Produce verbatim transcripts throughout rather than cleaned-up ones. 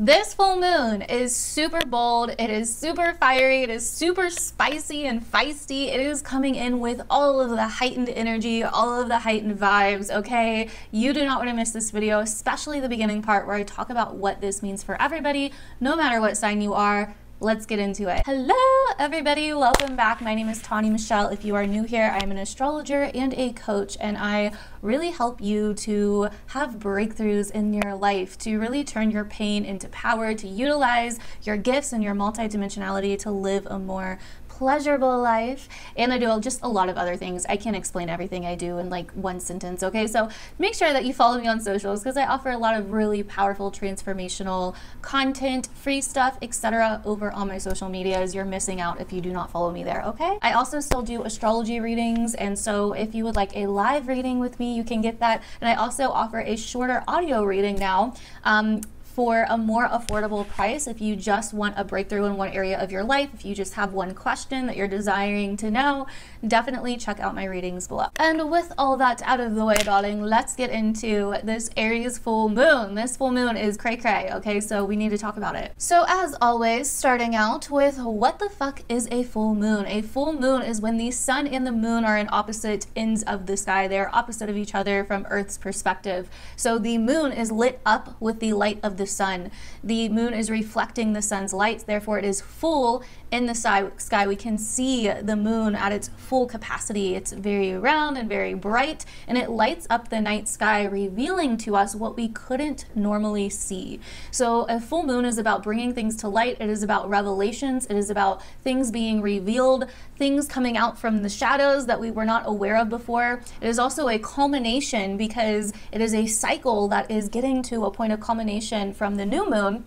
This full moon is super bold, it is super fiery, it is super spicy and feisty. It is coming in with all of the heightened energy, all of the heightened vibes, okay? You do not want to miss this video, especially the beginning part where I talk about what this means for everybody, no matter what sign you are. Let's get into it. Hello everybody, welcome back. My name is Tawny Michelle. If you are new here, I'm an astrologer and a coach, and I really help you to have breakthroughs in your life, to really turn your pain into power, to utilize your gifts and your multidimensionality to live a more pleasurable life. And I do just a lot of other things. I can't explain everything I do in like one sentence, okay? So make sure that you follow me on socials because I offer a lot of really powerful transformational content, free stuff, et cetera over on my social medias. You're missing out if you do not follow me there, okay? I also still do astrology readings, and so if you would like a live reading with me, you can get that. And I also offer a shorter audio reading now. Um, for a more affordable price if you just want a breakthrough in one area of your life, if you just have one question that you're desiring to know, definitely check out my readings below. And with all that out of the way, darling, let's get into this Aries full moon. This full moon is cray cray, okay? So we need to talk about it. So as always, starting out with what the fuck is a full moon? A full moon is when the sun and the moon are in opposite ends of the sky. They're opposite of each other from Earth's perspective. So the moon is lit up with the light of the sun. The moon is reflecting the sun's light, therefore it is full in the sky. We can see the moon at its full capacity. It's very round and very bright, and it lights up the night sky, revealing to us what we couldn't normally see. So a full moon is about bringing things to light. It is about revelations. It is about things being revealed, things coming out from the shadows that we were not aware of before. It is also a culmination because it is a cycle that is getting to a point of culmination from the new moon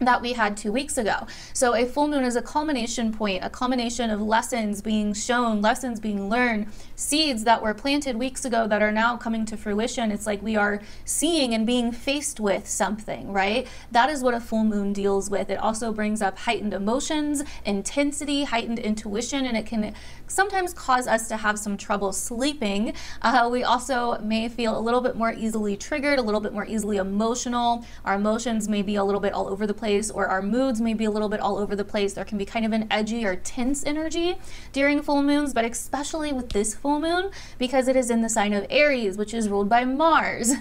that we had two weeks ago. So a full moon is a culmination point, a culmination of lessons being shown, lessons being learned, seeds that were planted weeks ago that are now coming to fruition. It's like we are seeing and being faced with something, right? That is what a full moon deals with. It also brings up heightened emotions, intensity, heightened intuition, and it can sometimes cause us to have some trouble sleeping. Uh, we also may feel a little bit more easily triggered, a little bit more easily emotional. Our emotions may be a little bit all over the place, or our moods may be a little bit all over the place. There can be kind of an edgy or tense energy during full moons, but especially with this full moon because it is in the sign of Aries, which is ruled by Mars.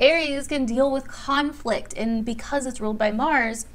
Aries can deal with conflict, and because it's ruled by Mars,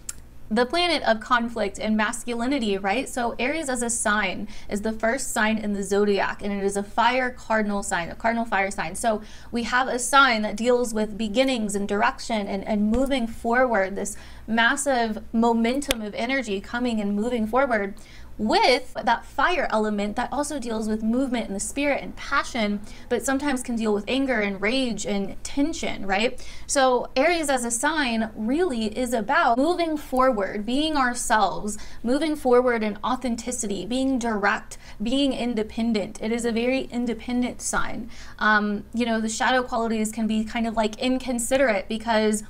the planet of conflict and masculinity, right? So Aries as a sign is the first sign in the zodiac, and it is a fire cardinal sign, a cardinal fire sign. So we have a sign that deals with beginnings and direction and, and moving forward, this massive momentum of energy coming and moving forward with that fire element that also deals with movement and the spirit and passion, but sometimes can deal with anger and rage and tension, right? So Aries as a sign really is about moving forward, being ourselves, moving forward in authenticity, being direct, being independent. It is a very independent sign. Um, you know, the shadow qualities can be kind of like inconsiderate because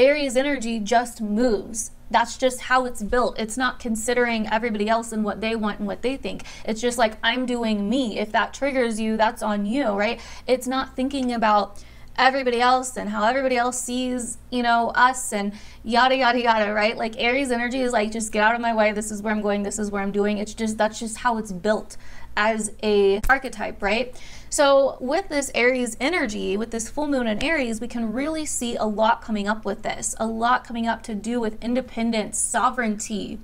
Aries energy just moves. That's just how it's built. It's not considering everybody else and what they want and what they think. It's just like, I'm doing me. If that triggers you, that's on you, right? It's not thinking about everybody else and how everybody else sees, you know, us and yada, yada, yada, right? Like Aries energy is like, just get out of my way. This is where I'm going. This is where I'm doing. It's just, that's just how it's built as a archetype, right? So with this Aries energy, with this full moon in Aries, we can really see a lot coming up with this, a lot coming up to do with independence, sovereignty,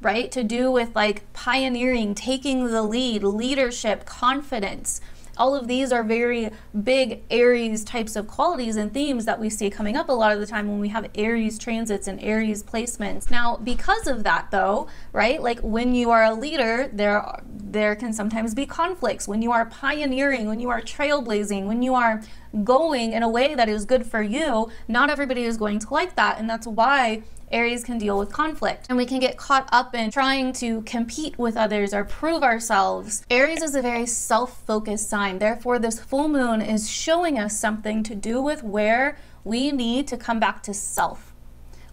right? To do with like pioneering, taking the lead, leadership, confidence. All of these are very big Aries types of qualities and themes that we see coming up a lot of the time when we have Aries transits and Aries placements. Now, because of that though, right, like when you are a leader, there are, there can sometimes be conflicts. When you are pioneering, when you are trailblazing, when you are going in a way that is good for you, not everybody is going to like that, and that's why Aries can deal with conflict, and we can get caught up in trying to compete with others or prove ourselves. Aries is a very self-focused sign. Therefore, this full moon is showing us something to do with where we need to come back to self,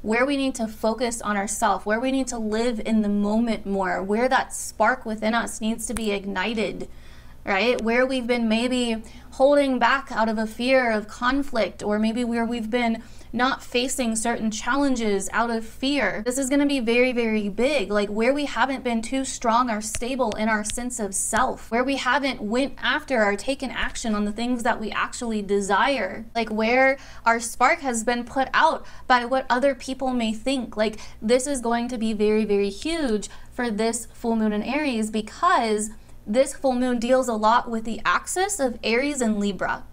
where we need to focus on ourselves, where we need to live in the moment more, where that spark within us needs to be ignited, right? Where we've been maybe holding back out of a fear of conflict, or maybe where we've been not facing certain challenges out of fear. This is going to be very, very big, like where we haven't been too strong or stable in our sense of self, where we haven't went after or taken action on the things that we actually desire, like where our spark has been put out by what other people may think. Like this is going to be very, very huge for this full moon in Aries, because this full moon deals a lot with the axis of Aries and Libra.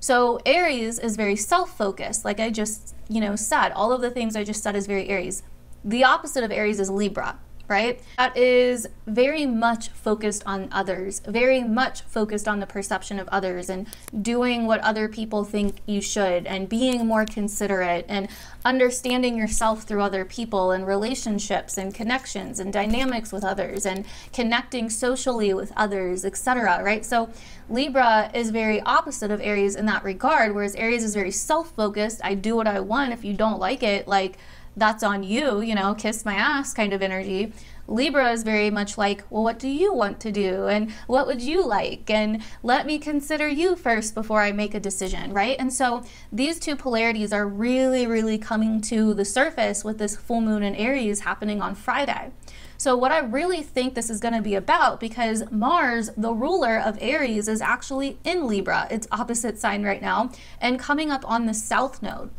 So Aries is very self-focused, like I just, you know, said. All of the things I just said is very Aries. The opposite of Aries is Libra, right? That is very much focused on others, very much focused on the perception of others and doing what other people think you should, and being more considerate and understanding yourself through other people and relationships and connections and dynamics with others and connecting socially with others, et cetera, right? So Libra is very opposite of Aries in that regard, whereas Aries is very self-focused. I do what I want. If you don't like it, like, that's on you, you know, kiss my ass kind of energy. Libra is very much like, well, what do you want to do? And what would you like? And let me consider you first before I make a decision, right? And so these two polarities are really, really coming to the surface with this full moon in Aries happening on Friday. So what I really think this is going to be about, because Mars, the ruler of Aries, is actually in Libra, its opposite sign right now, and coming up on the south node.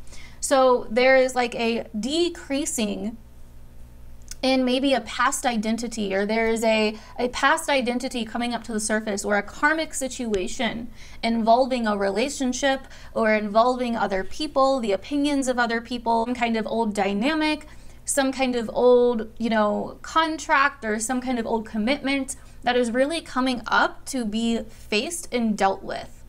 So there is like a decreasing in maybe a past identity, or there is a, a past identity coming up to the surface, or a karmic situation involving a relationship or involving other people, the opinions of other people, some kind of old dynamic, some kind of old, you know, contract, or some kind of old commitment that is really coming up to be faced and dealt with,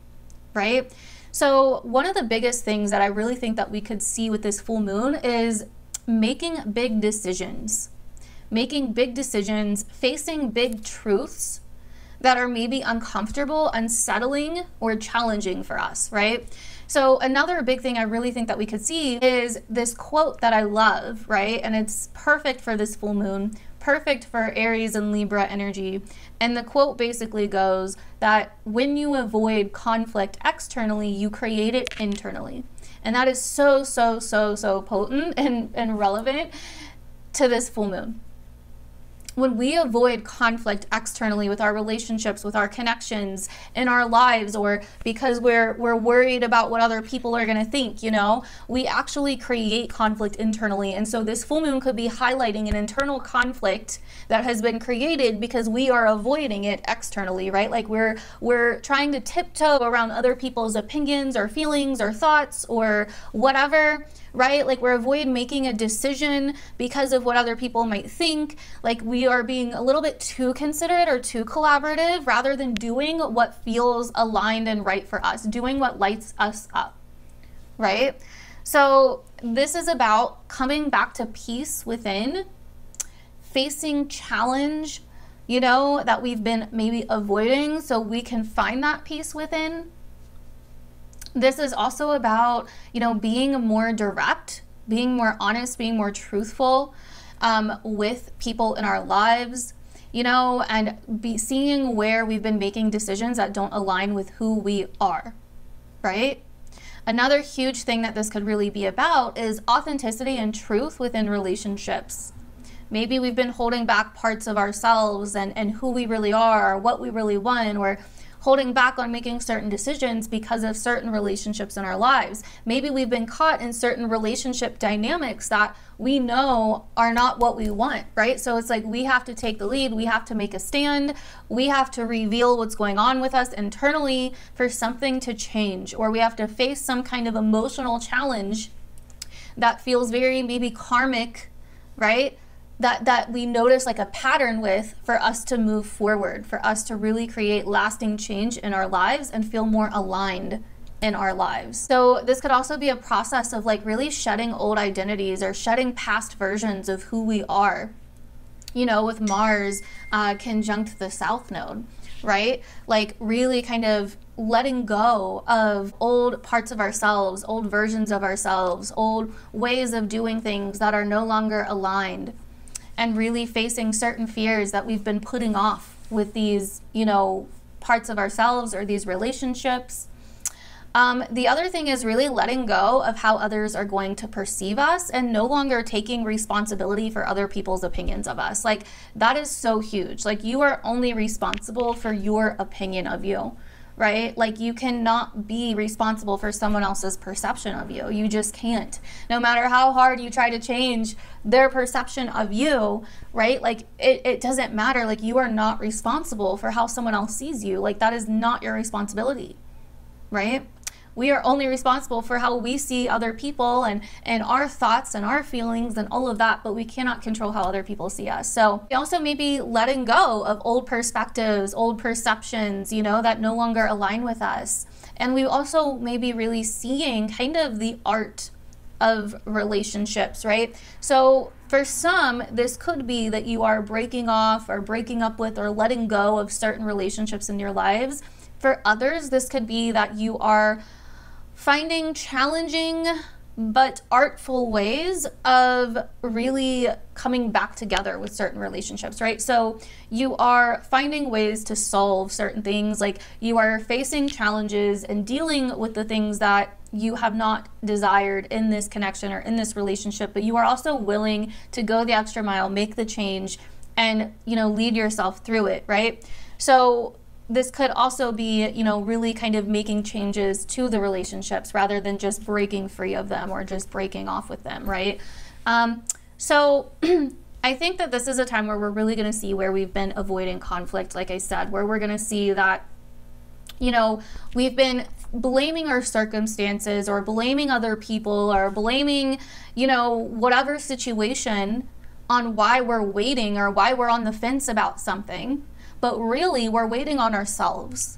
right? So one of the biggest things that I really think that we could see with this full moon is making big decisions, making big decisions, facing big truths that are maybe uncomfortable, unsettling, or challenging for us, right? So another big thing I really think that we could see is this quote that I love, right? And it's perfect for this full moon, perfect for Aries and Libra energy. And the quote basically goes that when you avoid conflict externally, you create it internally. And that is so, so, so, so potent and, and relevant to this full moon. When we avoid conflict externally with our relationships, with our connections, in our lives, or because we're we're worried about what other people are going to think, you know, we actually create conflict internally. And so this full moon could be highlighting an internal conflict that has been created because we are avoiding it externally, right? Like we're we're trying to tiptoe around other people's opinions or feelings or thoughts or whatever, right? Like we're avoiding making a decision because of what other people might think. Like we are being a little bit too considerate or too collaborative rather than doing what feels aligned and right for us, doing what lights us up, right? So this is about coming back to peace within, facing challenge, you know, that we've been maybe avoiding so we can find that peace within. This is also about, you know, being more direct, being more honest, being more truthful um, with people in our lives, you know, and be seeing where we've been making decisions that don't align with who we are, right? Another huge thing that this could really be about is authenticity and truth within relationships. Maybe we've been holding back parts of ourselves and, and who we really are, or what we really want, or holding back on making certain decisions because of certain relationships in our lives. Maybe we've been caught in certain relationship dynamics that we know are not what we want, right? So it's like we have to take the lead, we have to make a stand, we have to reveal what's going on with us internally for something to change, or we have to face some kind of emotional challenge that feels very maybe karmic, right? That, that we notice like a pattern with for us to move forward, for us to really create lasting change in our lives and feel more aligned in our lives. So this could also be a process of like really shedding old identities or shedding past versions of who we are, you know, with Mars uh, conjunct the South Node, right? Like really kind of letting go of old parts of ourselves, old versions of ourselves, old ways of doing things that are no longer aligned, and really facing certain fears that we've been putting off with these, you know, parts of ourselves or these relationships. Um, the other thing is really letting go of how others are going to perceive us and no longer taking responsibility for other people's opinions of us. Like, that is so huge. Like, you are only responsible for your opinion of you, right? Like, you cannot be responsible for someone else's perception of you. You just can't. No matter how hard you try to change their perception of you, right? Like, it, it doesn't matter. Like, you are not responsible for how someone else sees you. Like, that is not your responsibility, right? We are only responsible for how we see other people and, and our thoughts and our feelings and all of that, but we cannot control how other people see us. So also maybe letting go of old perspectives, old perceptions, you know, that no longer align with us. And we also may be really seeing kind of the art of relationships, right? So for some, this could be that you are breaking off or breaking up with or letting go of certain relationships in your lives. For others, this could be that you are finding challenging but artful ways of really coming back together with certain relationships, right? So you are finding ways to solve certain things, like you are facing challenges and dealing with the things that you have not desired in this connection or in this relationship, but you are also willing to go the extra mile, make the change, and, you know, lead yourself through it, right? So this could also be, you know, really kind of making changes to the relationships rather than just breaking free of them or just breaking off with them, right? Um, so I think that this is a time where we're really going to see where we've been avoiding conflict, like I said, where we're going to see that, you know, we've been blaming our circumstances or blaming other people or blaming, you know, whatever situation on why we're waiting or why we're on the fence about something. But really, we're waiting on ourselves,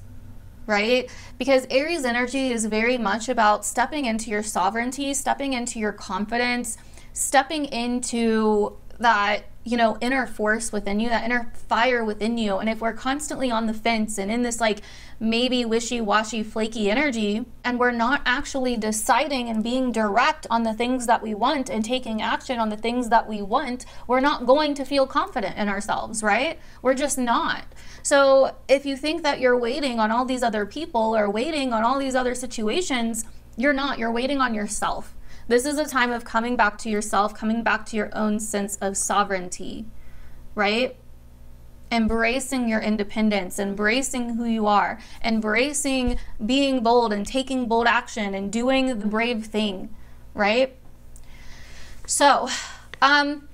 right? Because Aries energy is very much about stepping into your sovereignty, stepping into your confidence, stepping into that, you know, inner force within you, that inner fire within you. And if we're constantly on the fence and in this like maybe wishy-washy, flaky energy, and we're not actually deciding and being direct on the things that we want and taking action on the things that we want, we're not going to feel confident in ourselves, right? We're just not. So if you think that you're waiting on all these other people or waiting on all these other situations, you're not. You're waiting on yourself. This is a time of coming back to yourself, coming back to your own sense of sovereignty, right? Embracing your independence, embracing who you are, embracing being bold and taking bold action and doing the brave thing, right? So, um,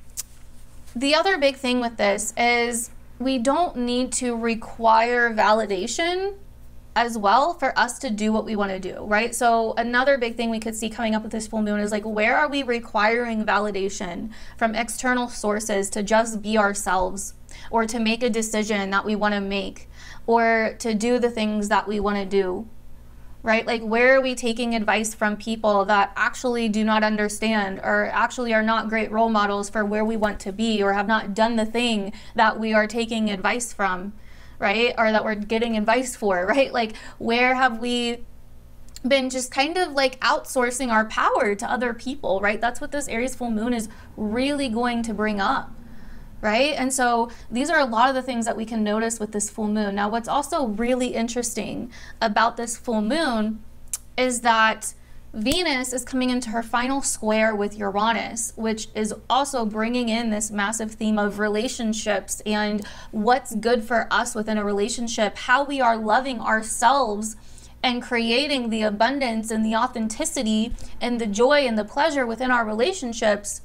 the other big thing with this is we don't need to require validation as well for us to do what we want to do, right? So another big thing we could see coming up with this full moon is like, where are we requiring validation from external sources to just be ourselves or to make a decision that we want to make or to do the things that we want to do, right? Like, where are we taking advice from people that actually do not understand or actually are not great role models for where we want to be or have not done the thing that we are taking advice from, right? Or that we're getting advice for, right? Like, where have we been just kind of like outsourcing our power to other people, right? That's what this Aries full moon is really going to bring up, right? And so these are a lot of the things that we can notice with this full moon. Now, what's also really interesting about this full moon is that Venus is coming into her final square with Uranus, which is also bringing in this massive theme of relationships and what's good for us within a relationship, how we are loving ourselves and creating the abundance and the authenticity and the joy and the pleasure within our relationships.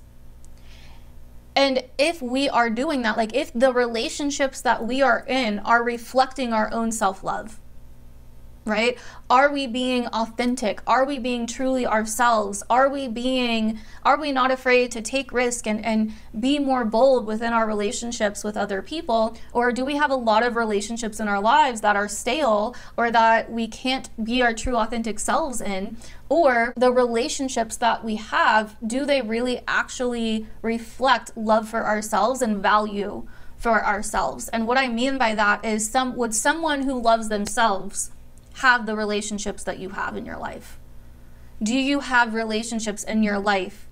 And if we are doing that, like if the relationships that we are in are reflecting our own self-love, right? Are we being authentic? Are we being truly ourselves? Are we being, are we not afraid to take risk and, and be more bold within our relationships with other people? Or do we have a lot of relationships in our lives that are stale or that we can't be our true authentic selves in? Or the relationships that we have, do they really actually reflect love for ourselves and value for ourselves? And what I mean by that is some, would someone who loves themselves have the relationships that you have in your life? Do you have relationships in your life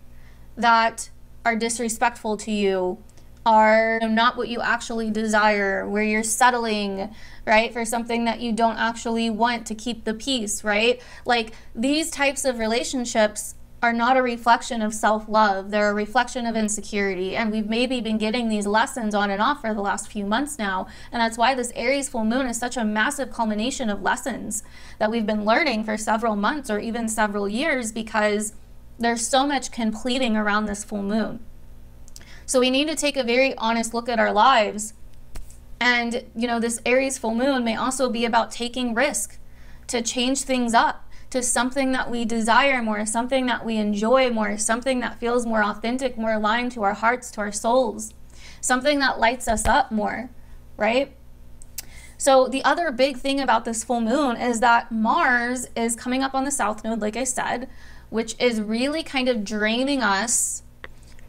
that are disrespectful to you are you know, not what you actually desire, where you're settling, right, for something that you don't actually want to keep the peace, right? Like, these types of relationships are not a reflection of self-love. They're a reflection of insecurity. And we've maybe been getting these lessons on and off for the last few months now. And that's why this Aries full moon is such a massive culmination of lessons that we've been learning for several months or even several years, because there's so much completing around this full moon. So we need to take a very honest look at our lives. And, you know, this Aries full moon may also be about taking risk to change things up to something that we desire more, something that we enjoy more, something that feels more authentic, more aligned to our hearts, to our souls, something that lights us up more, right? So the other big thing about this full moon is that Mars is coming up on the south node, like I said, which is really kind of draining us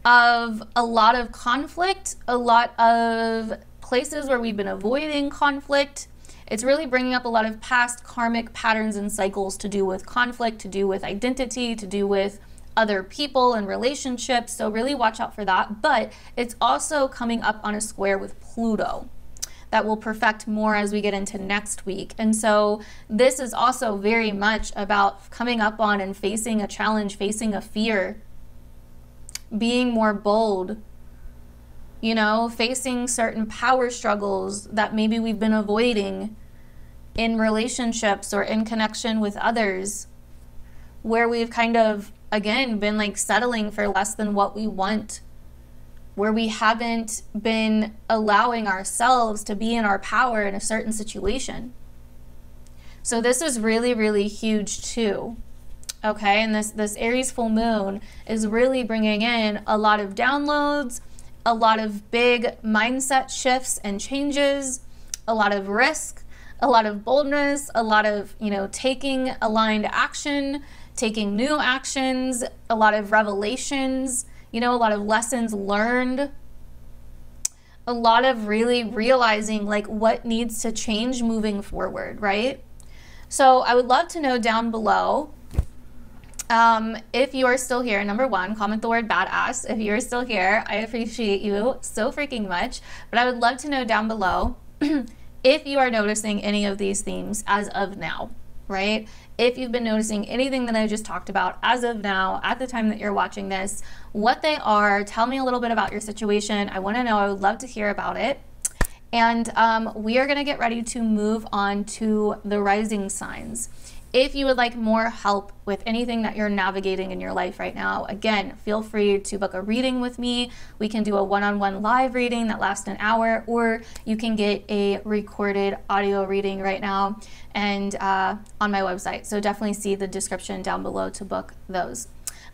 of a lot of conflict, a lot of places where we've been avoiding conflict. It's really bringing up a lot of past karmic patterns and cycles to do with conflict, to do with identity, to do with other people and relationships. So really watch out for that. But it's also coming up on a square with Pluto that will perfect more as we get into next week. And so this is also very much about coming up on and facing a challenge, facing a fear, being more bold, you know, facing certain power struggles that maybe we've been avoiding in relationships or in connection with others, where we've kind of, again, been like settling for less than what we want, where we haven't been allowing ourselves to be in our power in a certain situation. So this is really, really huge too. Okay, and this, this Aries full moon is really bringing in a lot of downloads, a lot of big mindset shifts and changes, a lot of risk, a lot of boldness, a lot of, you know, taking aligned action, taking new actions, a lot of revelations, you know, a lot of lessons learned, a lot of really realizing like what needs to change moving forward, right? So I would love to know down below, Um, if you are still here, number one, comment the word badass. If you're still here, I appreciate you so freaking much. But I would love to know down below if you are noticing any of these themes as of now, right? If you've been noticing anything that I just talked about as of now, at the time that you're watching this, what they are, tell me a little bit about your situation. I want to know. I would love to hear about it. And um, we are going to get ready to move on to the rising signs. If you would like more help with anything that you're navigating in your life right now, again, feel free to book a reading with me. We can do a one-on-one live reading that lasts an hour, or you can get a recorded audio reading right now and uh, on my website. So definitely see the description down below to book those.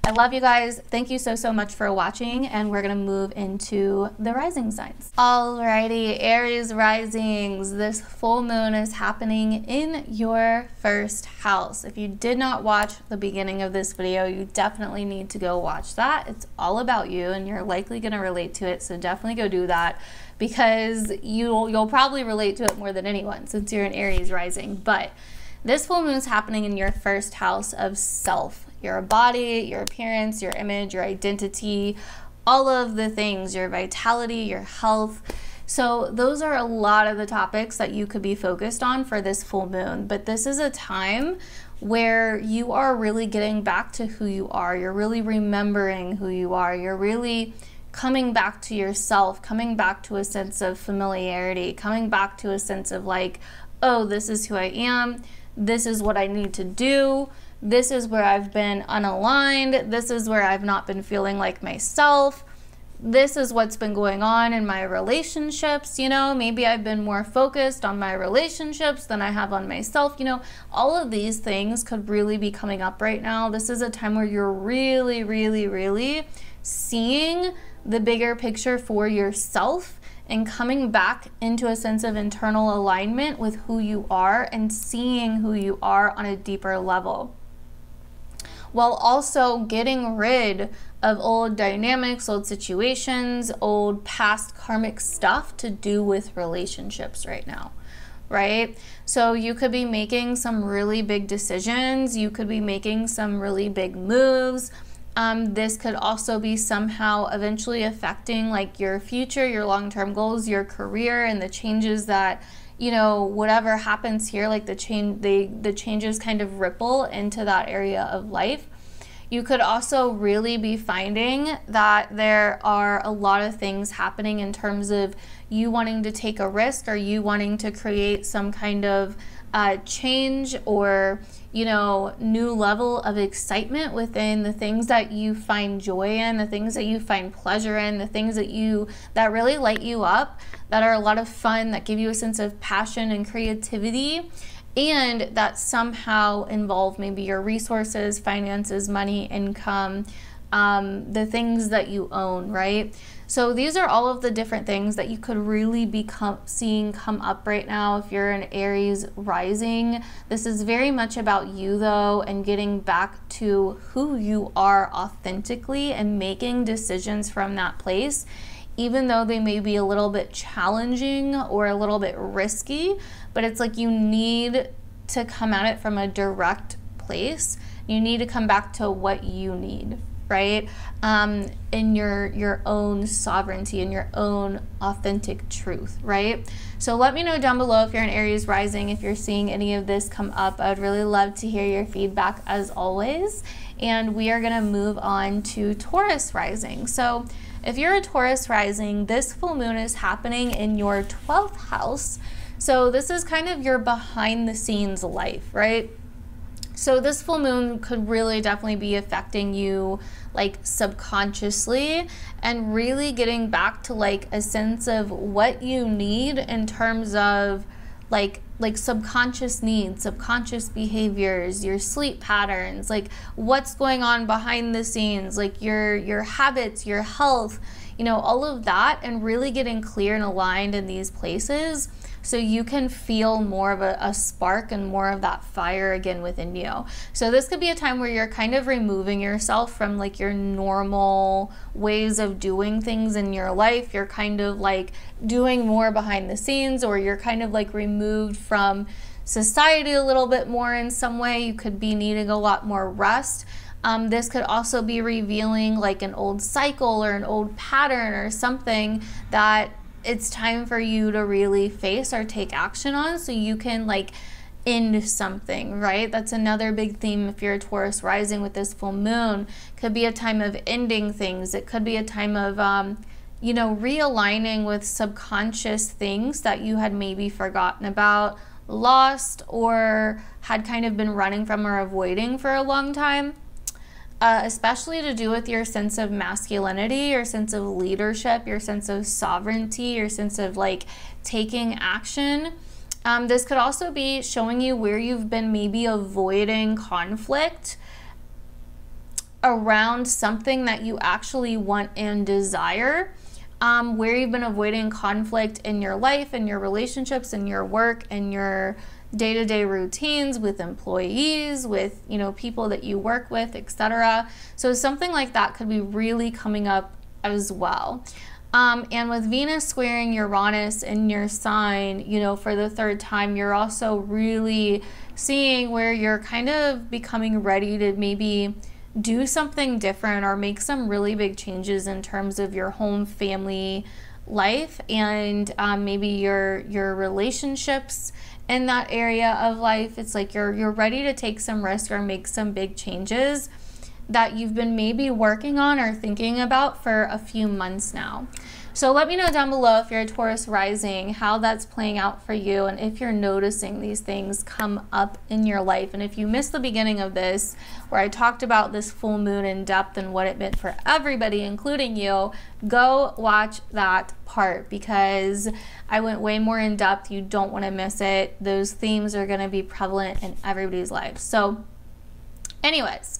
I love you guys. Thank you so, so much for watching, and we're going to move into the rising signs. Alrighty, Aries risings. This full moon is happening in your first house. If you did not watch the beginning of this video, you definitely need to go watch that. It's all about you, and you're likely going to relate to it, so definitely go do that, because you'll, you'll probably relate to it more than anyone since you're an Aries rising. But this full moon is happening in your first house of self. Your body, your appearance, your image, your identity, all of the things, your vitality, your health. So those are a lot of the topics that you could be focused on for this full moon. But this is a time where you are really getting back to who you are. You're really remembering who you are. You're really coming back to yourself, coming back to a sense of familiarity, coming back to a sense of like, oh, this is who I am. This is what I need to do. This is where I've been unaligned. This is where I've not been feeling like myself. This is what's been going on in my relationships. You know, maybe I've been more focused on my relationships than I have on myself. You know, all of these things could really be coming up right now. This is a time where you're really, really, really seeing the bigger picture for yourself and coming back into a sense of internal alignment with who you are and seeing who you are on a deeper level, while also getting rid of old dynamics, old situations, old past karmic stuff to do with relationships right now, right? So you could be making some really big decisions. You could be making some really big moves. Um, this could also be somehow eventually affecting like your future, your long-term goals, your career, and the changes that, you know, whatever happens here, like the change, they, the changes kind of ripple into that area of life. You could also really be finding that there are a lot of things happening in terms of you wanting to take a risk, or you wanting to create some kind of uh, change, or, you know, new level of excitement within the things that you find joy in, the things that you find pleasure in, the things that you, that really light you up, that are a lot of fun, that give you a sense of passion and creativity. And that somehow involve maybe your resources, finances, money, income, um, the things that you own, right? So these are all of the different things that you could really be com- seeing come up right now if you're an Aries rising. This is very much about you though, and getting back to who you are authentically and making decisions from that place. Even though they may be a little bit challenging or a little bit risky, but it's like you need to come at it from a direct place. You need to come back to what you need, right? Um, in your, your own sovereignty and your own authentic truth, right? So let me know down below if you're an Aries rising, if you're seeing any of this come up. I would really love to hear your feedback as always. And we are gonna move on to Taurus rising. So if you're a Taurus rising, this full moon is happening in your twelfth house. So this is kind of your behind the scenes life, right? So this full moon could really definitely be affecting you like subconsciously, and really getting back to like a sense of what you need in terms of like like subconscious needs, subconscious behaviors, your sleep patterns, like what's going on behind the scenes, like your your habits, your health, you know, all of that, and really getting clear and aligned in these places so you can feel more of a, a spark and more of that fire again within you. So this could be a time where you're kind of removing yourself from like your normal ways of doing things in your life. You're kind of like doing more behind the scenes, or you're kind of like removed from society a little bit more in some way. You could be needing a lot more rest. Um, this could also be revealing like an old cycle or an old pattern or something that it's time for you to really face or take action on, so you can like end something, right? That's another big theme if you're a Taurus rising with this full moon. Could be a time of ending things. It could be a time of um, you know, realigning with subconscious things that you had maybe forgotten about, lost, or had kind of been running from or avoiding for a long time. Uh, especially to do with your sense of masculinity, your sense of leadership, your sense of sovereignty, your sense of like taking action. Um, this could also be showing you where you've been maybe avoiding conflict around something that you actually want and desire. Um, where you've been avoiding conflict in your life, in your relationships, in your work, in your day-to-day routines with employees, with, you know, people that you work with, et cetera. So something like that could be really coming up as well. Um, and with Venus squaring Uranus in your sign, you know, for the third time, you're also really seeing where you're kind of becoming ready to maybe do something different or make some really big changes in terms of your home, family life, and um, maybe your your relationships in that area of life. It's like you're you're ready to take some risk or make some big changes that you've been maybe working on or thinking about for a few months now. So let me know down below if you're a Taurus rising, how that's playing out for you, and if you're noticing these things come up in your life. And if you missed the beginning of this, where I talked about this full moon in depth and what it meant for everybody, including you, go watch that part, because I went way more in depth. You don't want to miss it. Those themes are going to be prevalent in everybody's lives. So anyways,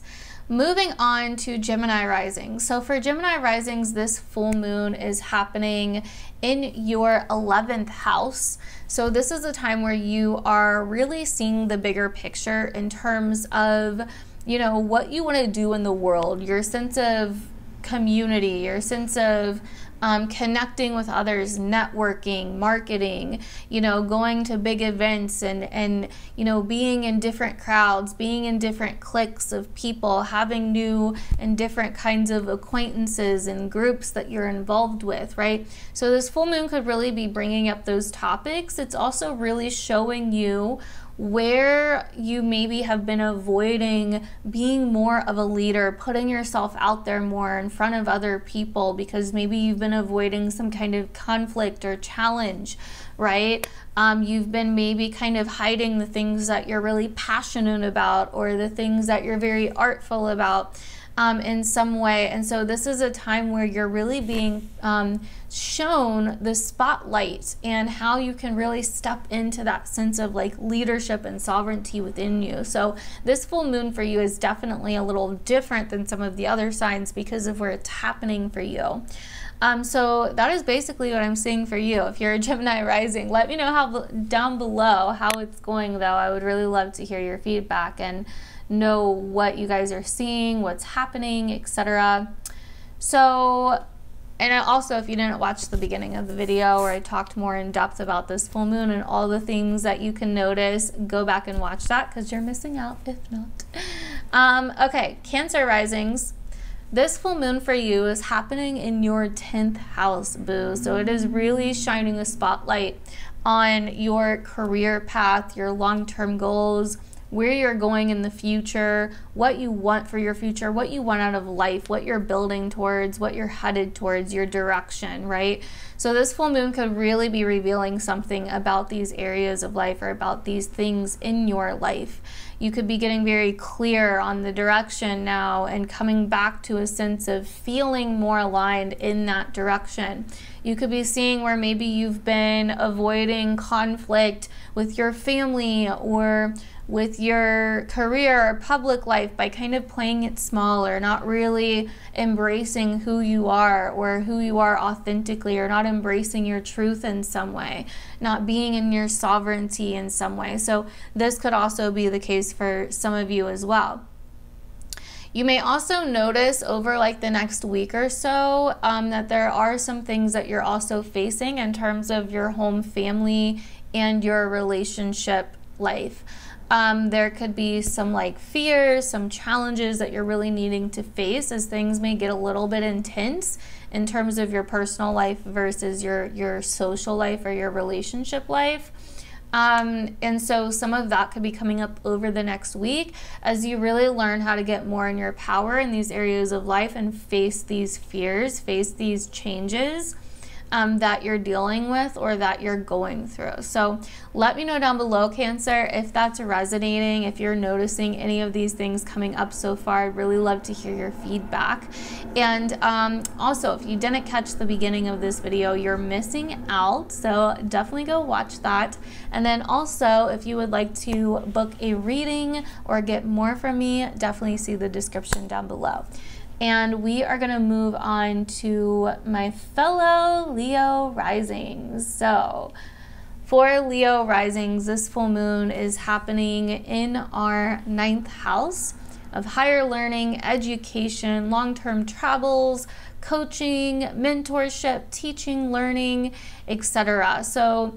moving on to Gemini rising. So for Gemini risings, this full moon is happening in your eleventh house. So this is a time where you are really seeing the bigger picture in terms of, you know, what you want to do in the world, your sense of community, your sense of um, connecting with others, networking, marketing, you know, going to big events and, and, you know, being in different crowds, being in different cliques of people, having new and different kinds of acquaintances and groups that you're involved with, right? So this full moon could really be bringing up those topics. It's also really showing you where you maybe have been avoiding being more of a leader, putting yourself out there more in front of other people, because maybe you've been avoiding some kind of conflict or challenge, right? Um, you've been maybe kind of hiding the things that you're really passionate about or the things that you're very artful about um, in some way. And so this is a time where you're really being um, shown the spotlight and how you can really step into that sense of like leadership and sovereignty within you. So this full moon for you is definitely a little different than some of the other signs because of where it's happening for you. Um, so that is basically what I'm seeing for you. If you're a Gemini rising, let me know how down below how it's going though. I would really love to hear your feedback and know what you guys are seeing, what's happening, et cetera. So And also, if you didn't watch the beginning of the video where I talked more in depth about this full moon and all the things that you can notice, go back and watch that because you're missing out if not. Um, okay, Cancer risings. This full moon for you is happening in your tenth house, boo. So it is really shining a spotlight on your career path, your long-term goals, where you're going in the future, what you want for your future, what you want out of life, what you're building towards, what you're headed towards, your direction, right? So this full moon could really be revealing something about these areas of life or about these things in your life. You could be getting very clear on the direction now and coming back to a sense of feeling more aligned in that direction. You could be seeing where maybe you've been avoiding conflict with your family or with your career or public life by kind of playing it small or not really embracing who you are or who you are authentically or not embracing your truth in some way, not being in your sovereignty in some way. So this could also be the case for some of you as well. You may also notice over like the next week or so um, that there are some things that you're also facing in terms of your home family and your relationship life. Um, there could be some like fears, some challenges that you're really needing to face as things may get a little bit intense in terms of your personal life versus your, your social life or your relationship life. Um, and so some of that could be coming up over the next week as you really learn how to get more in your power in these areas of life and face these fears, face these changes. Um, that you're dealing with or that you're going through. So let me know down below, Cancer, if that's resonating, if you're noticing any of these things coming up so far. I'd really love to hear your feedback. And um, also, if you didn't catch the beginning of this video, you're missing out, so definitely go watch that. And then also, if you would like to book a reading or get more from me, definitely see the description down below. And we are gonna move on to my fellow Leo risings. So for Leo risings, this full moon is happening in our ninth house of higher learning, education, long-term travels, coaching, mentorship, teaching, learning, et cetera. So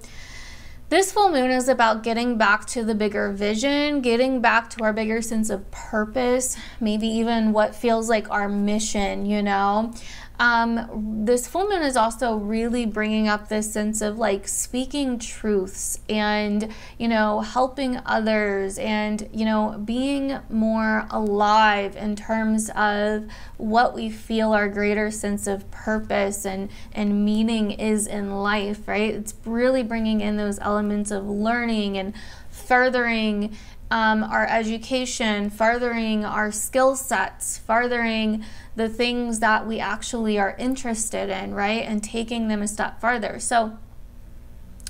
this full moon is about getting back to the bigger vision, getting back to our bigger sense of purpose, maybe even what feels like our mission, you know? Um, this full moon is also really bringing up this sense of like speaking truths and, you know, helping others and, you know, being more alive in terms of what we feel our greater sense of purpose and, and meaning is in life, right? It's really bringing in those elements of learning and furthering Um, our education, furthering our skill sets, furthering the things that we actually are interested in, right? And taking them a step further. So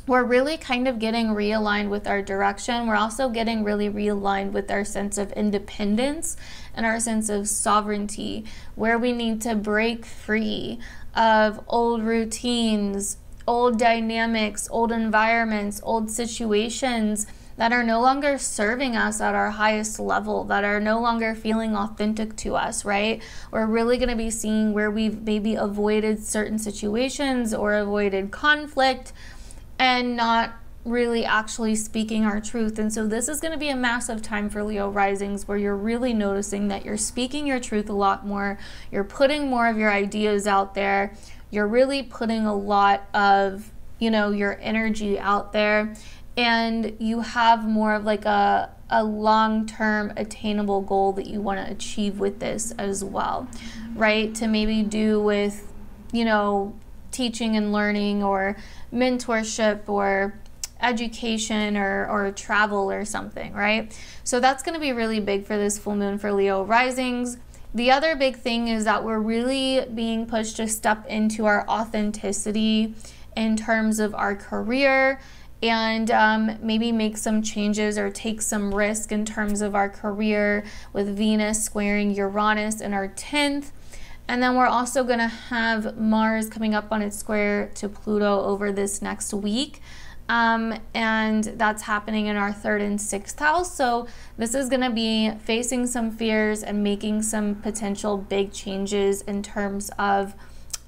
we're really kind of getting realigned with our direction. We're also getting really realigned with our sense of independence and our sense of sovereignty, where we need to break free of old routines, old dynamics, old environments, old situations, that are no longer serving us at our highest level, that are no longer feeling authentic to us, right? We're really going to be seeing where we've maybe avoided certain situations or avoided conflict and not really actually speaking our truth. And so this is going to be a massive time for Leo risings, where you're really noticing that you're speaking your truth a lot more, you're putting more of your ideas out there, you're really putting a lot of, you know, your energy out there, and you have more of like a a long-term attainable goal that you want to achieve with this as well, right? To maybe do with, you know, teaching and learning, or mentorship, or education, or, or travel, or something, right? So that's going to be really big for this full moon for Leo risings. The other big thing is that we're really being pushed to step into our authenticity in terms of our career, and um, maybe make some changes or take some risk in terms of our career, with Venus squaring Uranus in our tenth. And then we're also going to have Mars coming up on its square to Pluto over this next week. Um, and that's happening in our third and sixth house. So this is going to be facing some fears and making some potential big changes in terms of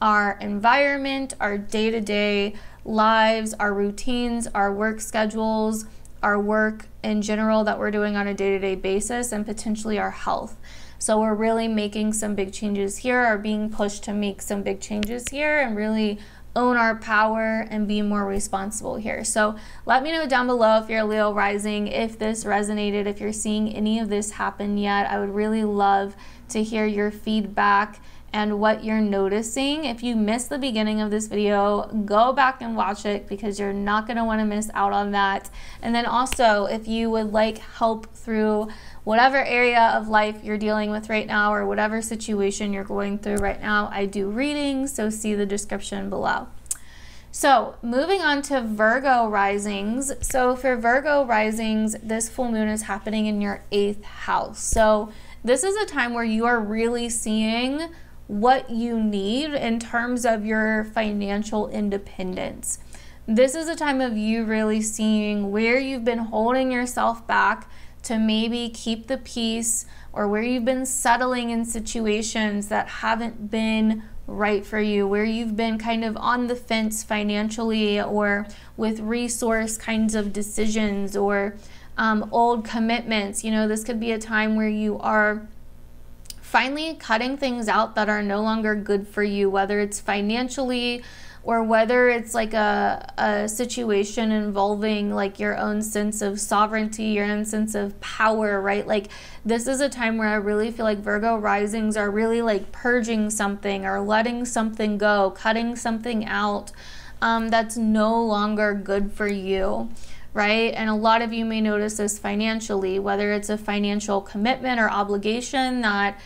our environment, our day-to-day lives, our routines, our work schedules, our work in general that we're doing on a day-to-day basis, and potentially our health. So we're really making some big changes here, or being pushed to make some big changes here, and really own our power and be more responsible here. So let me know down below if you're a Leo rising, if this resonated, if you're seeing any of this happen yet. I would really love to hear your feedback and what you're noticing. If you missed the beginning of this video, go back and watch it, because you're not going to want to miss out on that. And then also, if you would like help through whatever area of life you're dealing with right now, or whatever situation you're going through right now, I do readings, so see the description below. So moving on to Virgo risings. So for Virgo risings, this full moon is happening in your eighth house. So this is a time where you are really seeing what you need in terms of your financial independence. This is a time of you really seeing where you've been holding yourself back to maybe keep the peace, or where you've been settling in situations that haven't been right for you, where you've been kind of on the fence financially, or with resource kinds of decisions, or um, old commitments. You know, this could be a time where you are finally cutting things out that are no longer good for you, whether it's financially, or whether it's like a, a situation involving like your own sense of sovereignty, your own sense of power, right? Like this is a time where I really feel like Virgo risings are really like purging something, or letting something go, cutting something out um, that's no longer good for you, right? And a lot of you may notice this financially, whether it's a financial commitment or obligation that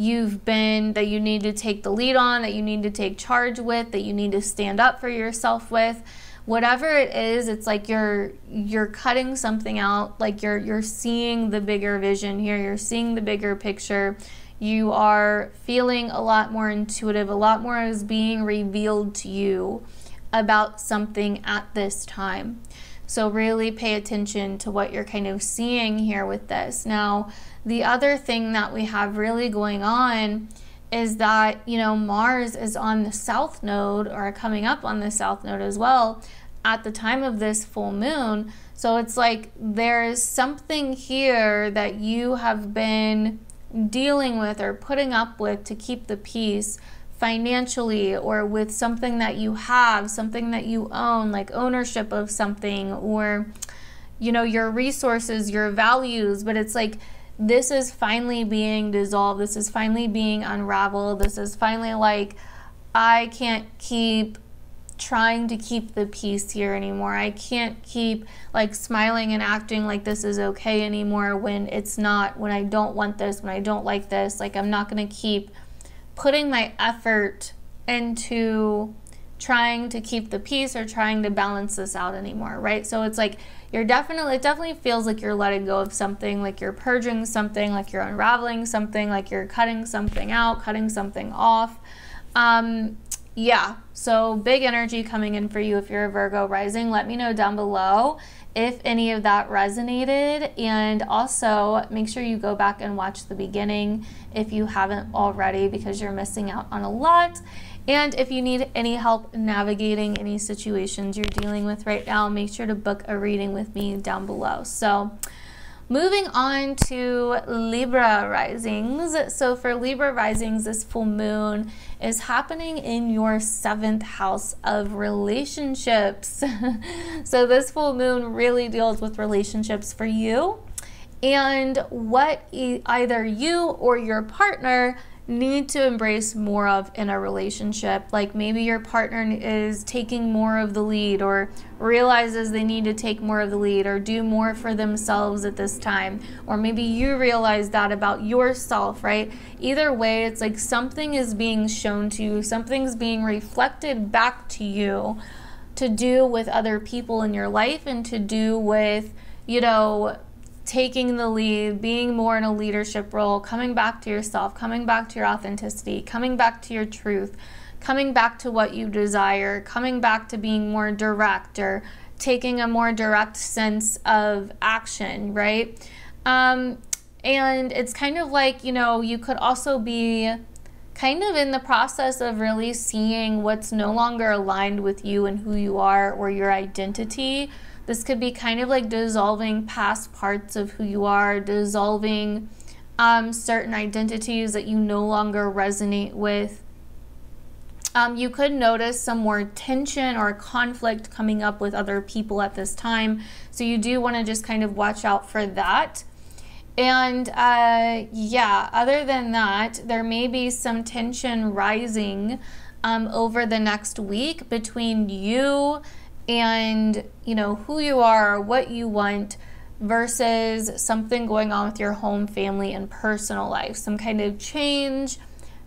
you've been, that you need to take the lead on, that you need to take charge with, that you need to stand up for yourself with. Whatever it is, it's like you're you're cutting something out, like you're you're seeing the bigger vision here, you're seeing the bigger picture. You are feeling a lot more intuitive, a lot more is being revealed to you about something at this time. So really pay attention to what you're kind of seeing here with this. Now, the other thing that we have really going on is that, you know, Mars is on the south node, or coming up on the south node as well at the time of this full moon. So it's like there's something here that you have been dealing with or putting up with to keep the peace financially, or with something that you have, something that you own, like ownership of something, or, you know, your resources, your values. But it's like this is finally being dissolved, this is finally being unraveled, this is finally like I can't keep trying to keep the peace here anymore, I can't keep like smiling and acting like this is okay anymore when it's not, when I don't want this, when I don't like this. Like I'm not going to keep putting my effort into trying to keep the peace or trying to balance this out anymore, right? So it's like you're definitely, it definitely feels like you're letting go of something, like you're purging something, like you're unraveling something, like you're cutting something out, cutting something off. Um, yeah, so big energy coming in for you if you're a Virgo rising. Let me know down below if any of that resonated, and also make sure you go back and watch the beginning if you haven't already, because you're missing out on a lot. And if you need any help navigating any situations you're dealing with right now, make sure to book a reading with me down below. So moving on to Libra risings. So for Libra risings, this full moon is happening in your seventh house of relationships. So this full moon really deals with relationships for you, and what e- either you or your partner need to embrace more of in a relationship. Like maybe your partner is taking more of the lead, or realizes they need to take more of the lead or do more for themselves at this time, or maybe you realize that about yourself, right? Either way, it's like something is being shown to you, something's being reflected back to you to do with other people in your life, and to do with, you know, taking the lead, being more in a leadership role, coming back to yourself, coming back to your authenticity, coming back to your truth, coming back to what you desire, coming back to being more direct, or taking a more direct sense of action, right? Um, and it's kind of like, you know, you could also be kind of in the process of really seeing what's no longer aligned with you and who you are or your identity. This could be kind of like dissolving past parts of who you are, dissolving um, certain identities that you no longer resonate with. Um, you could notice some more tension or conflict coming up with other people at this time. So you do want to just kind of watch out for that. And uh, yeah, other than that, there may be some tension rising um, over the next week between you and, you know, who you are, what you want, versus something going on with your home, family, and personal life. Some kind of change,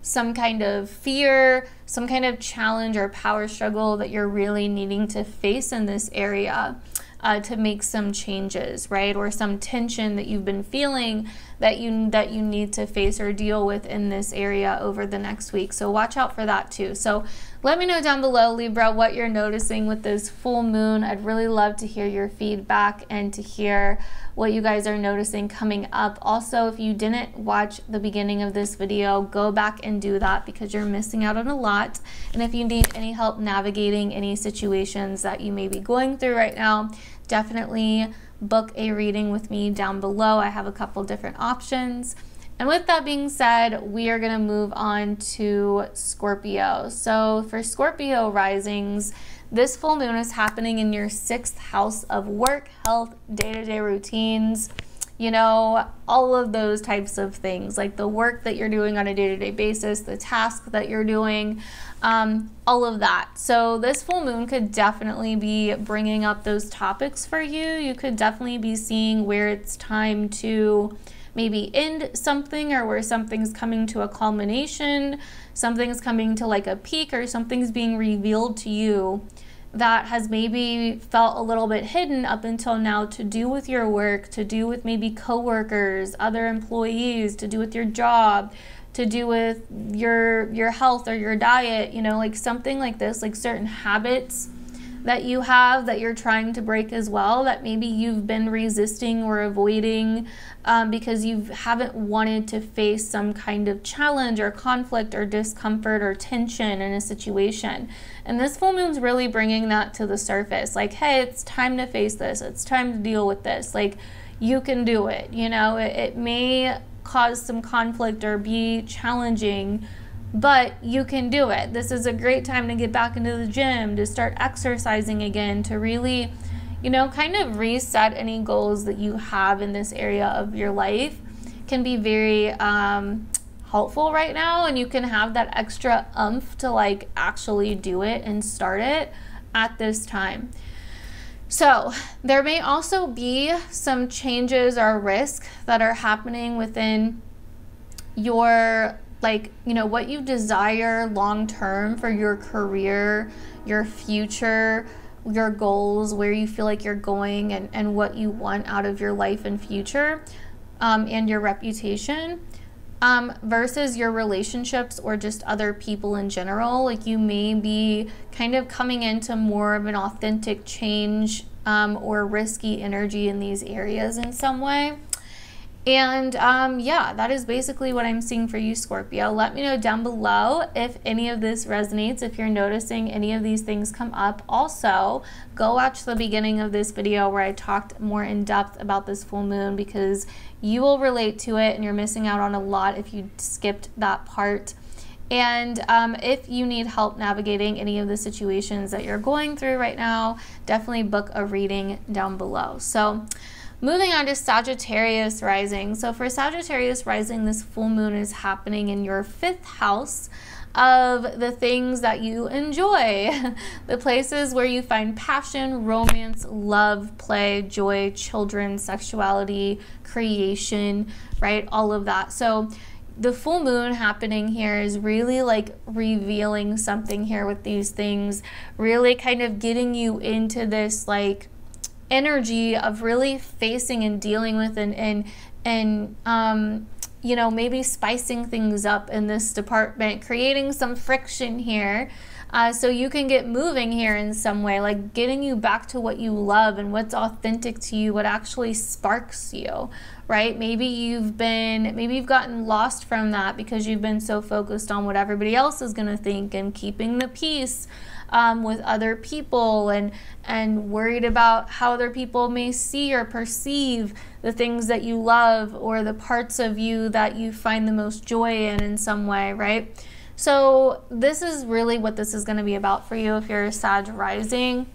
some kind of fear, some kind of challenge or power struggle that you're really needing to face in this area uh, to make some changes, right? Or some tension that you've been feeling that you that you need to face or deal with in this area over the next week. So watch out for that too. So let me know down below, Libra, what you're noticing with this full moon. I'd really love to hear your feedback and to hear what you guys are noticing coming up. Also, if you didn't watch the beginning of this video, go back and do that, because you're missing out on a lot. And if you need any help navigating any situations that you may be going through right now, definitely book a reading with me down below. I have a couple different options. And with that being said, we are going to move on to Scorpio. So for Scorpio risings, this full moon is happening in your sixth house of work, health, day-to-day routines, you know, all of those types of things, like the work that you're doing on a day-to-day basis, the task that you're doing, um, all of that. So this full moon could definitely be bringing up those topics for you. You could definitely be seeing where it's time to maybe end something, or where something's coming to a culmination, something's coming to like a peak, or something's being revealed to you that has maybe felt a little bit hidden up until now, to do with your work, to do with maybe coworkers, other employees, to do with your job, to do with your your health or your diet, you know, like something like this, like certain habits that you have that you're trying to break as well, that maybe you've been resisting or avoiding um, because you haven't wanted to face some kind of challenge or conflict or discomfort or tension in a situation. And this full moon's really bringing that to the surface. Like, hey, it's time to face this. It's time to deal with this. Like, you can do it. You know, it, it may cause some conflict or be challenging, but you can do it. This is a great time to get back into the gym, to start exercising again, to really, you know, kind of reset any goals that you have in this area of your life. Can be very um, helpful right now, and you can have that extra oomph to like actually do it and start it at this time. So there may also be some changes or risks that are happening within your, like, you know, what you desire long term for your career, your future, your goals, where you feel like you're going, and, and what you want out of your life and future um, and your reputation. um, versus your relationships or just other people in general. Like, you may be kind of coming into more of an authentic change um, or risky energy in these areas in some way. And um, yeah, that is basically what I'm seeing for you, Scorpio. Let me know down below if any of this resonates, if you're noticing any of these things come up. Also, go watch the beginning of this video where I talked more in depth about this full moon, because you will relate to it and you're missing out on a lot if you skipped that part. And um, if you need help navigating any of the situations that you're going through right now, definitely book a reading down below. So, moving on to Sagittarius rising. So for Sagittarius rising, this full moon is happening in your fifth house of the things that you enjoy, the places where you find passion, romance, love, play, joy, children, sexuality, creation, right? All of that. So the full moon happening here is really like revealing something here with these things, really kind of getting you into this like energy of really facing and dealing with and and and um you know, maybe spicing things up in this department, creating some friction here uh, so you can get moving here in some way, like getting you back to what you love and what's authentic to you, what actually sparks you, right? Maybe you've been, maybe you've gotten lost from that because you've been so focused on what everybody else is going to think and keeping the peace Um, with other people, and and worried about how other people may see or perceive the things that you love or the parts of you that you find the most joy in in some way, right? So this is really what this is going to be about for you if you're a Sag rising.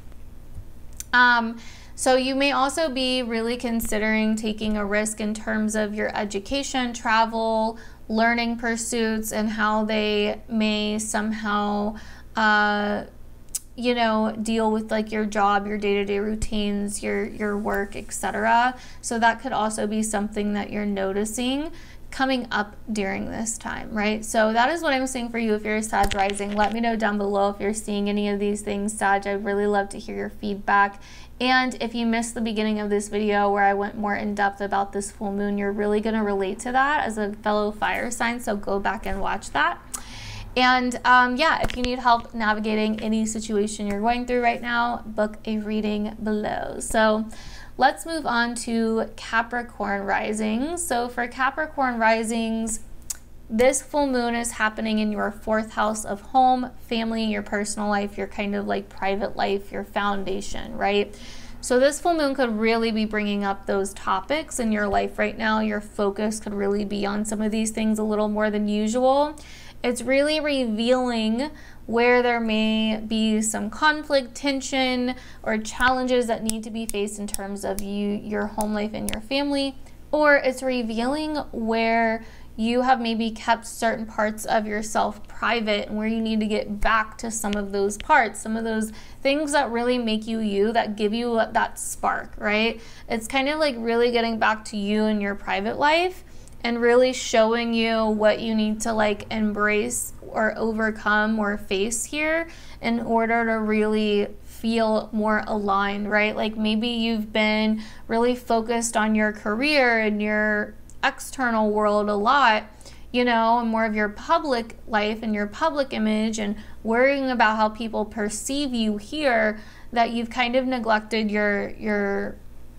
Um, so you may also be really considering taking a risk in terms of your education, travel, learning pursuits, and how they may somehow uh, you know, deal with like your job, your day-to-day routines, your, your work, et cetera. So that could also be something that you're noticing coming up during this time, right? So that is what I'm seeing for you if you're a Sag rising. Let me know down below if you're seeing any of these things, Sag. I'd really love to hear your feedback. And if you missed the beginning of this video where I went more in depth about this full moon, you're really going to relate to that as a fellow fire sign. So go back and watch that. And um, yeah, if you need help navigating any situation you're going through right now, book a reading below. So let's move on to Capricorn rising. So for Capricorn risings, this full moon is happening in your fourth house of home, family, your personal life, your kind of like private life, your foundation, right? So this full moon could really be bringing up those topics in your life right now. Your focus could really be on some of these things a little more than usual. It's really revealing where there may be some conflict, tension, or challenges that need to be faced in terms of you, your home life and your family, or it's revealing where you have maybe kept certain parts of yourself private and where you need to get back to some of those parts, some of those things that really make you you, that give you that spark, right? It's kind of like really getting back to you and your private life, and really showing you what you need to like embrace or overcome or face here in order to really feel more aligned, right? Like maybe you've been really focused on your career and your external world a lot, you know, and more of your public life and your public image, and worrying about how people perceive you here, that you've kind of neglected your your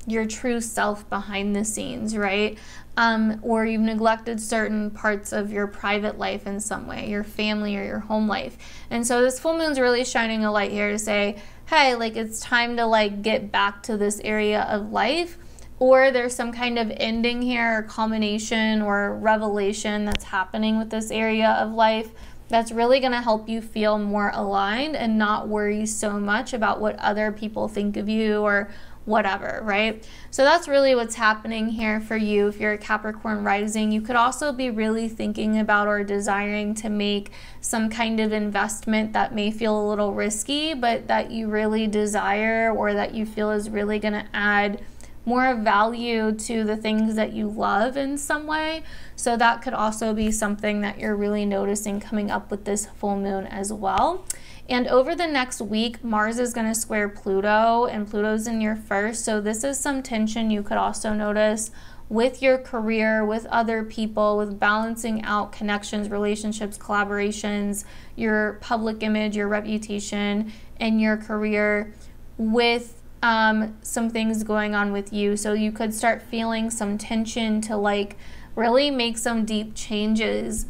your true self behind the scenes, right? Um, or you've neglected certain parts of your private life in some way, your family or your home life. And so this full moon's really shining a light here to say, hey, like it's time to like get back to this area of life, or there's some kind of ending here or culmination or revelation that's happening with this area of life that's really gonna help you feel more aligned and not worry so much about what other people think of you or whatever, right? So that's really what's happening here for you if you're a Capricorn rising. You could also be really thinking about or desiring to make some kind of investment that may feel a little risky, but that you really desire or that you feel is really going to add more value to the things that you love in some way. So that could also be something that you're really noticing coming up with this full moon as well. And over the next week, Mars is going to square Pluto, and Pluto's in your first. So this is some tension you could also notice with your career, with other people, with balancing out connections, relationships, collaborations, your public image, your reputation, and your career, with um, some things going on with you. So you could start feeling some tension to like really make some deep changes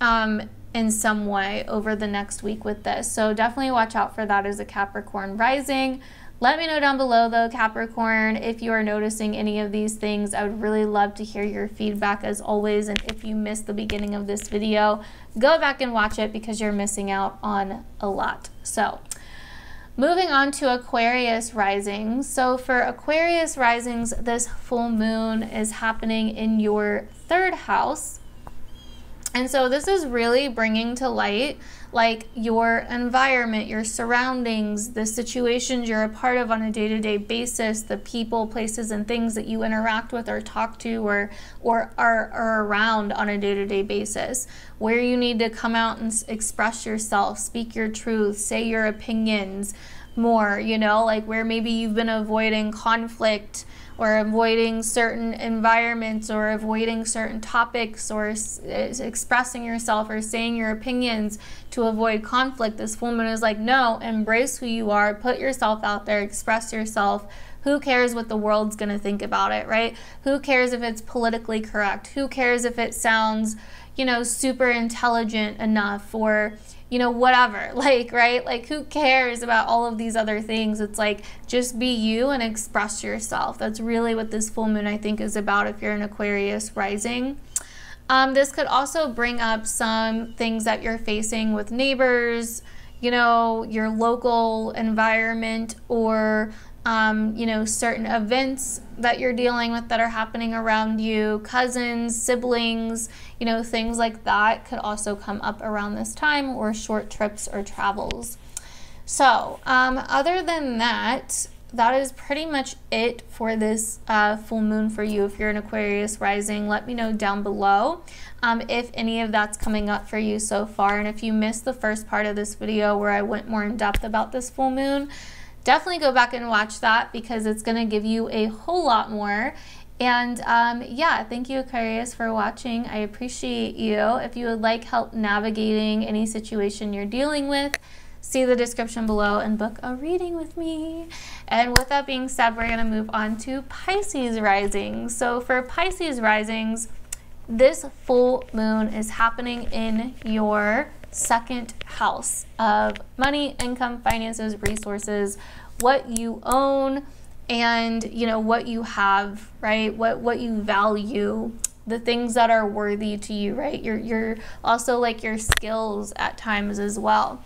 um, in some way over the next week with this. So definitely watch out for that as a Capricorn rising. Let me know down below though, Capricorn, if you are noticing any of these things. I would really love to hear your feedback as always. And if you missed the beginning of this video, go back and watch it because you're missing out on a lot. So moving on to Aquarius rising. So for Aquarius risings, this full moon is happening in your third house. And so this is really bringing to light like your environment, your surroundings, the situations you're a part of on a day-to-day basis, the people, places, and things that you interact with or talk to or or are, are around on a day-to-day basis, where you need to come out and express yourself, speak your truth, say your opinions more, you know, like where maybe you've been avoiding conflict or avoiding certain environments or avoiding certain topics or s expressing yourself or saying your opinions to avoid conflict. This full moon is like, no, embrace who you are, put yourself out there, express yourself. Who cares what the world's gonna think about it, right? Who cares if it's politically correct? Who cares if it sounds, you know, super intelligent enough or, you know, whatever, like, right? Like, who cares about all of these other things? It's like, just be you and express yourself. That's really what this full moon, I think, is about if you're an Aquarius rising. Um, this could also bring up some things that you're facing with neighbors, you know, your local environment, or Um, you know, certain events that you're dealing with that are happening around you, cousins, siblings, you know, things like that could also come up around this time, or short trips or travels. So um, other than that, that is pretty much it for this uh, full moon for you. If you're an Aquarius rising, let me know down below um, if any of that's coming up for you so far. And if you missed the first part of this video where I went more in depth about this full moon, definitely go back and watch that because it's going to give you a whole lot more. And um, yeah, thank you, Aquarius, for watching. I appreciate you. If you would like help navigating any situation you're dealing with, see the description below and book a reading with me. And with that being said, we're going to move on to Pisces rising. So for Pisces risings, this full moon is happening in your second house of money, income, finances, resources, what you own, and you know what you have, right? What what you value, the things that are worthy to you, right? Your your also like your skills at times as well.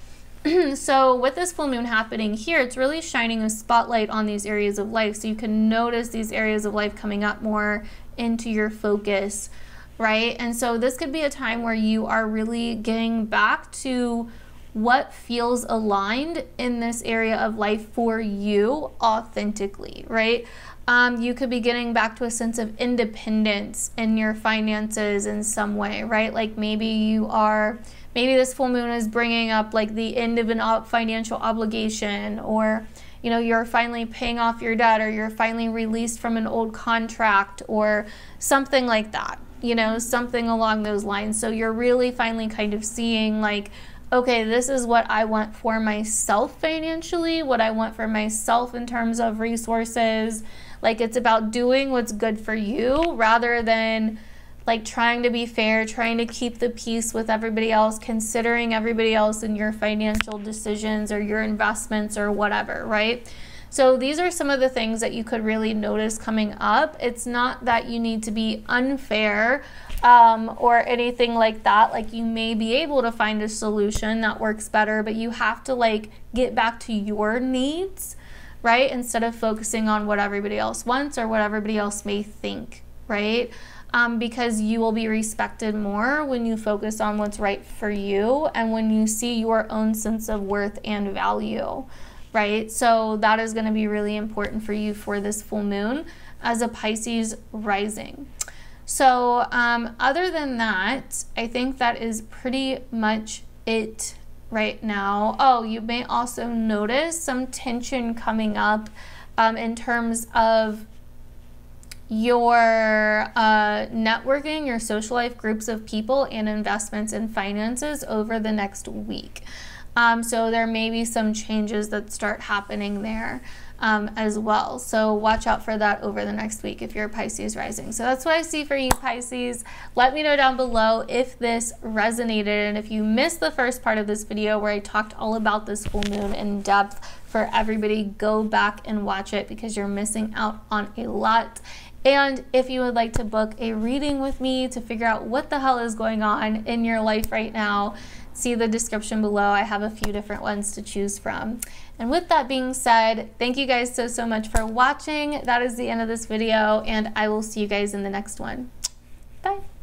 So with this full moon happening here, it's really shining a spotlight on these areas of life. So you can notice these areas of life coming up more into your focus, right? And so this could be a time where you are really getting back to what feels aligned in this area of life for you authentically, right? Um, you could be getting back to a sense of independence in your finances in some way, right? Like maybe you are, maybe this full moon is bringing up like the end of an ob- financial obligation, or you know, you're finally paying off your debt, or you're finally released from an old contract or something like that, you know, something along those lines. So you're really finally kind of seeing like, okay, this is what I want for myself financially, what I want for myself in terms of resources. Like it's about doing what's good for you rather than like trying to be fair, trying to keep the peace with everybody else, considering everybody else in your financial decisions or your investments or whatever, right? So these are some of the things that you could really notice coming up. It's not that you need to be unfair um, or anything like that. Like you may be able to find a solution that works better, but you have to like get back to your needs, right? Instead of focusing on what everybody else wants or what everybody else may think, right? Um, because you will be respected more when you focus on what's right for you and when you see your own sense of worth and value, right? So that is going to be really important for you for this full moon as a Pisces rising. So um, other than that, I think that is pretty much it right now. Oh, you may also notice some tension coming up um, in terms of your uh, networking, your social life, groups of people, and investments and finances over the next week. Um, so there may be some changes that start happening there um, as well. So watch out for that over the next week if you're a Pisces rising. So that's what I see for you, Pisces. Let me know down below if this resonated, and if you missed the first part of this video where I talked all about this full moon in depth for everybody, go back and watch it because you're missing out on a lot. And if you would like to book a reading with me to figure out what the hell is going on in your life right now, see the description below. I have a few different ones to choose from. And with that being said, thank you guys so, so much for watching. That is the end of this video, and I will see you guys in the next one. Bye.